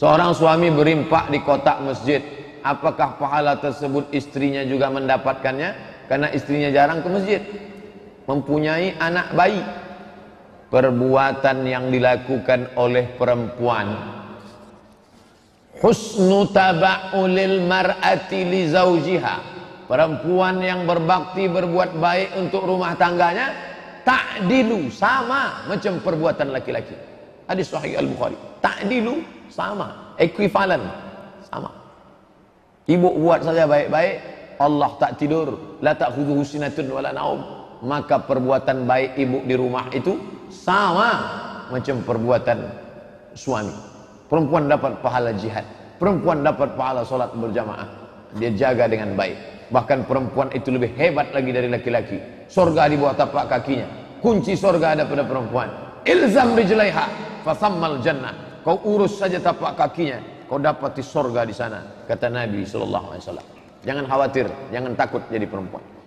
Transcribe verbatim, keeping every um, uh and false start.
Seorang suami berimpak di kotak masjid. Apakah pahala tersebut istrinya juga mendapatkannya? Karena istrinya jarang ke masjid. Mempunyai anak bayi. Perbuatan yang dilakukan oleh perempuan. Husnu taba'ulil mar'ati li zawjiha. Perempuan yang berbakti berbuat baik untuk rumah tangganya. Ta'dilu sama macam perbuatan laki-laki. Hadis Sahih Al-Bukhari. Ta'dilu sama, equivalent sama. Ibu buat saja baik-baik, Allah tak tidur, la ta'khudhuhu sinatun wala naum, maka perbuatan baik ibu di rumah itu sama macam perbuatan suami. Perempuan dapat pahala jihad, perempuan dapat pahala solat berjamaah, dia jaga dengan baik. Bahkan perempuan itu lebih hebat lagi dari laki-laki. Surga di bawah tapak kakinya. Kunci surga ada pada perempuan. Ilzam rijlaiha fasammal jannah. Kau urus saja tapak kakinya, kau dapati surga di sana, kata Nabi sallallahu alaihi wasallam. Jangan khawatir, jangan takut jadi perempuan.